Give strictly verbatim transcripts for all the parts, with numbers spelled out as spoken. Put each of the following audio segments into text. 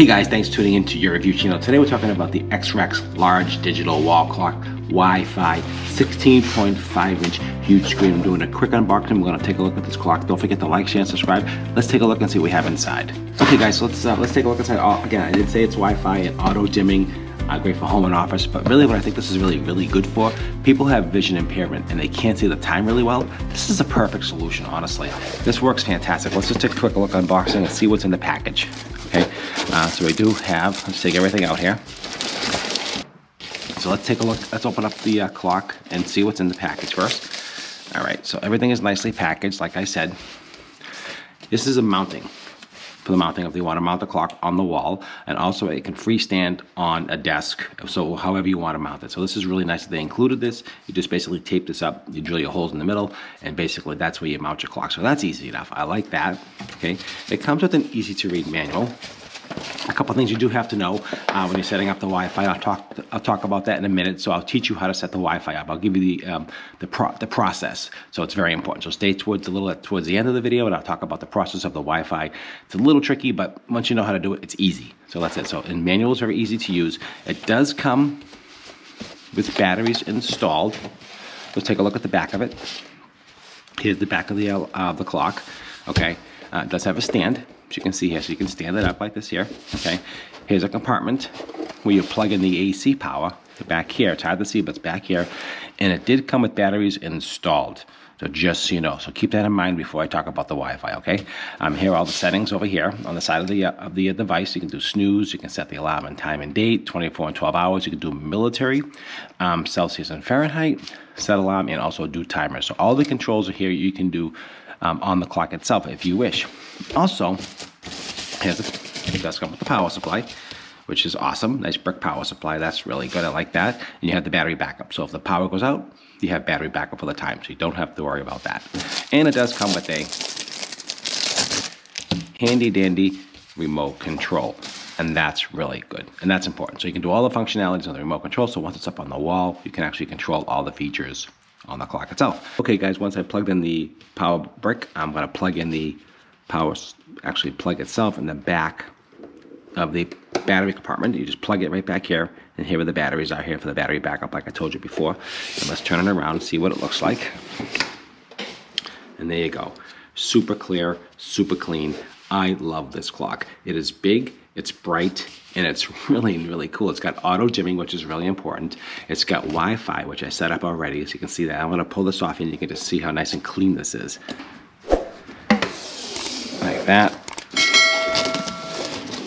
Hey guys, thanks for tuning into your review channel. Today we're talking about the X-Rex large digital wall clock Wi-Fi sixteen point five inch huge screen. I'm doing a quick unboxing. We're going to take a look at this clock. Don't forget to like, share, and subscribe. Let's take a look and see what we have inside. Okay guys, so let's uh, let's take a look inside. Oh, again, I did say it's Wi-Fi and auto dimming. Uh, great for home and office, but really what I think this is really, really good for, people have vision impairment and they can't see the time really well. This is a perfect solution, honestly. This works fantastic. Let's just take a quick look unboxing and see what's in the package. Okay, uh, so we do have, let's take everything out here. So let's take a look, let's open up the uh, clock and see what's in the package first. All right, so everything is nicely packaged, like I said. This is a mounting. For the mounting, if you want to mount the clock on the wall, and also it can freestand on a desk, so however you want to mount it. So this is really nice that they included this. You just basically tape this up, you drill your holes in the middle, and basically that's where you mount your clock. So that's easy enough. I like that. Okay, it comes with an easy to read manual. A couple things you do have to know uh, when you're setting up the Wi-Fi. I'll talk. I'll talk about that in a minute. So I'll teach you how to set the Wi-Fi up. I'll give you the um, the pro the process. So it's very important. So stay towards a little towards the end of the video, and I'll talk about the process of the Wi-Fi. It's a little tricky, but once you know how to do it, it's easy. So that's it. So in manual is very easy to use. It does come with batteries installed. Let's take a look at the back of it. Here's the back of the uh, the clock. Okay, uh, it does have a stand. As you can see here, so you can stand it up like this here, okay? Here's a compartment where you plug in the A C power, back here, it's hard to see, but it's back here, and it did come with batteries installed, so just so you know, so keep that in mind before I talk about the Wi-Fi, okay? Um, here are all the settings over here on the side of the, uh, of the device. You can do snooze, you can set the alarm and time and date, twenty-four and twelve hours, you can do military, um, Celsius and Fahrenheit, set alarm, and also do timer. So all the controls are here, you can do um, on the clock itself if you wish. Also, here's a, it does come with the power supply, which is awesome. Nice brick power supply. That's really good. I like that. And you have the battery backup. So if the power goes out, you have battery backup for the time. So you don't have to worry about that. And it does come with a handy dandy remote control. And that's really good. And that's important. So you can do all the functionalities on the remote control. So once it's up on the wall, you can actually control all the features on the clock itself. Okay, guys, once I plugged in the power brick, I'm going to plug in the power actually plug itself in the back of the battery compartment. You just plug it right back here, and here are the batteries out here for the battery backup, like I told you before. And let's turn it around and see what it looks like. And there you go. Super clear, super clean. I love this clock. It is big, it's bright, and it's really, really cool. It's got auto dimming, which is really important. It's got Wi-Fi, which I set up already, so you can see that. I'm going to pull this off, and you can just see how nice and clean this is. Like that.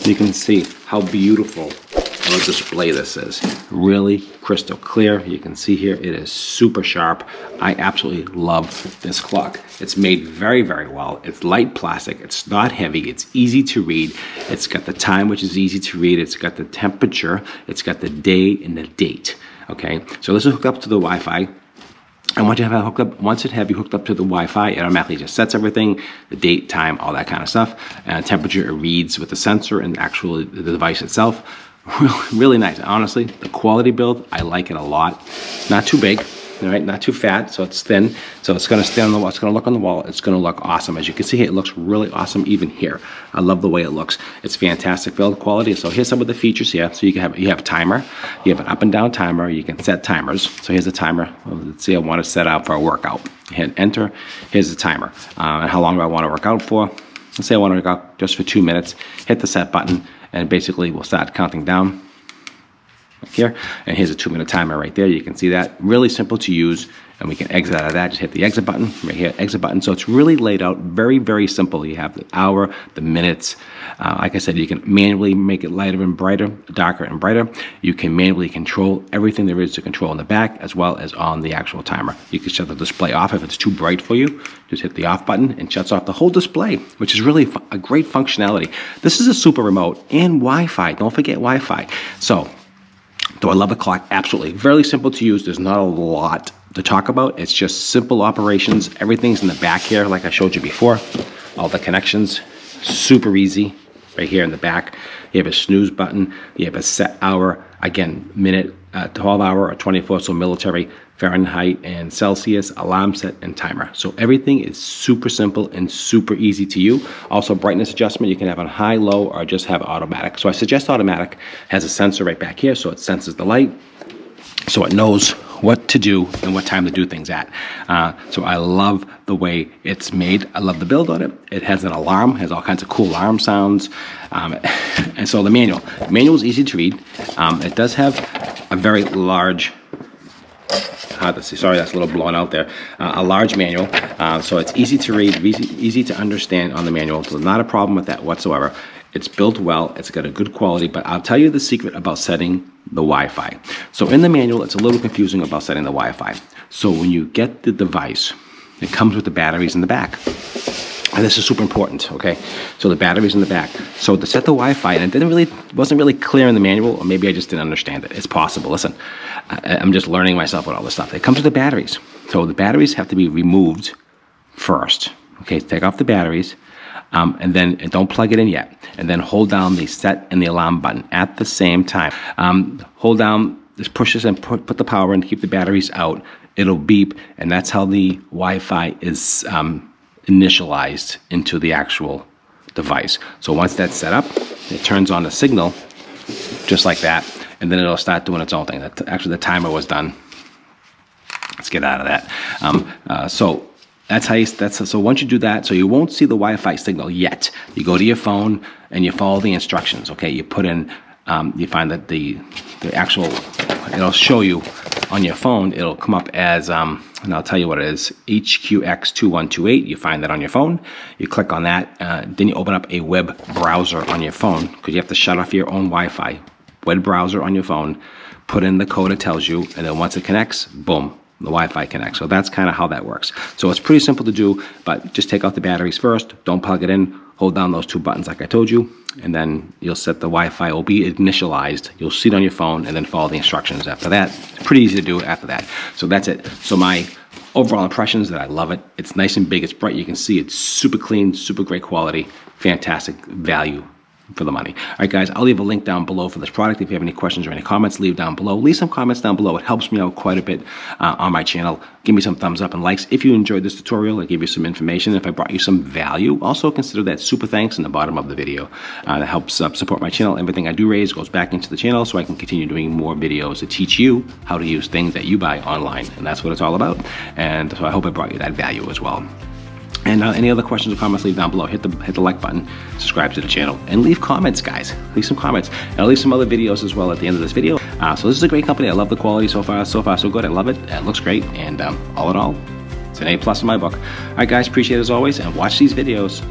You can see how beautiful of a display this is. Really crystal clear. You can see here it is super sharp. I absolutely love this clock. It's made very, very well. It's light plastic. It's not heavy. It's easy to read. It's got the time, which is easy to read. It's got the temperature. It's got the day and the date. Okay, so let's hook up to the Wi-Fi. And once you have it hooked up, once it have you hooked up to the Wi-Fi, it automatically just sets everything, the date, time, all that kind of stuff, and temperature it reads with the sensor and actually the device itself. Really, really nice. Honestly, the quality build, I like it a lot. It's not too big, all right? Not too fat, so it's thin. So it's gonna stay on the wall, it's gonna look on the wall, it's gonna look awesome. As you can see here, it looks really awesome even here. I love the way it looks. It's fantastic build quality. So here's some of the features here. So you can have, you have timer, you have an up and down timer, you can set timers. So here's a timer. Let's see, I wanna set out for a workout. Hit enter, here's the timer. Uh, and how long do I wanna work out for? Let's say I wanna work out just for two minutes, hit the set button, and basically we'll start counting down here. And here's a two minute timer right there. You can see that. Really simple to use. And we can exit out of that. Just hit the exit button right here, exit button. So it's really laid out very, very simple. You have the hour, the minutes. Uh, like I said, you can manually make it lighter and brighter, darker and brighter. You can manually control everything there is to control in the back as well as on the actual timer. You can shut the display off if it's too bright for you. Just hit the off button and shuts off the whole display, which is really a great functionality. This is a super remote and Wi-Fi. Don't forget Wi-Fi. So, do I love the clock? Absolutely. Very simple to use. There's not a lot to talk about. It's just simple operations. Everything's in the back here, like I showed you before. All the connections, super easy. Right here in the back, you have a snooze button. You have a set hour, again, minute, uh, twelve hour or twenty-four, so military. Fahrenheit and Celsius, alarm set, and timer. So everything is super simple and super easy to you. Also, brightness adjustment, you can have on high, low, or just have automatic. So I suggest automatic. It has a sensor right back here, so it senses the light, so it knows what to do and what time to do things at. Uh, so I love the way it's made. I love the build on it. It has an alarm, has all kinds of cool alarm sounds. Um, and so the manual. The manual is easy to read. Um, it does have a very large, hard to see, sorry, that's a little blown out there, uh, a large manual. Uh, so it's easy to read, easy, easy to understand on the manual. So not a problem with that whatsoever. It's built well, it's got a good quality, but I'll tell you the secret about setting the Wi-Fi. So in the manual, it's a little confusing about setting the Wi-Fi. So when you get the device, it comes with the batteries in the back. And this is super important, okay? So the batteries in the back. So to set the Wi-Fi, and it didn't really, wasn't really clear in the manual, or maybe I just didn't understand it. It's possible. Listen, I, I'm just learning myself with all this stuff. It comes with the batteries. So the batteries have to be removed first. Okay, take off the batteries. Um, and then and don't plug it in yet. And then hold down the set and the alarm button at the same time. Um, hold down, just push this and put, put the power in to keep the batteries out. It'll beep, and that's how the Wi-Fi is um, initialized into the actual device. So once that's set up, it turns on the signal just like that, and then it'll start doing its own thing. That, actually, the timer was done. Let's get out of that. Um, uh, so. That's how you, that's, so once you do that, so you won't see the Wi-Fi signal yet. You go to your phone and you follow the instructions, okay? You put in, um, you find that the, the actual, it'll show you on your phone, it'll come up as, um, and I'll tell you what it is, H Q X two one two eight, you find that on your phone, you click on that, uh, then you open up a web browser on your phone, because you have to shut off your own Wi-Fi. Web browser on your phone, put in the code it tells you, and then once it connects, boom. The Wi-Fi connects. So that's kind of how that works. So it's pretty simple to do, but just take out the batteries first, don't plug it in, hold down those two buttons like I told you, and then you'll set the Wi-Fi, it will be initialized, you'll see it on your phone, and then follow the instructions after that. It's pretty easy to do after that. So that's it. So my overall impression is that I love it. It's nice and big, it's bright, you can see it's super clean, super great quality, fantastic value for the money. All right, guys, I'll leave a link down below for this product. If you have any questions or any comments, leave down below. Leave some comments down below. It helps me out quite a bit uh, on my channel. Give me some thumbs up and likes. If you enjoyed this tutorial, I gave you some information. If I brought you some value, also consider that super thanks in the bottom of the video. Uh, that helps uh, support my channel. Everything I do raise goes back into the channel so I can continue doing more videos to teach you how to use things that you buy online. And that's what it's all about. And so I hope I brought you that value as well. And uh, any other questions or comments, leave down below. Hit the hit the like button, subscribe to the channel, and leave comments, guys. Leave some comments. And I'll leave some other videos as well at the end of this video. Uh, so this is a great company. I love the quality so far. So far, so good. I love it. It looks great. And um, all in all, it's an A plus in my book. All right, guys. Appreciate it as always. And watch these videos.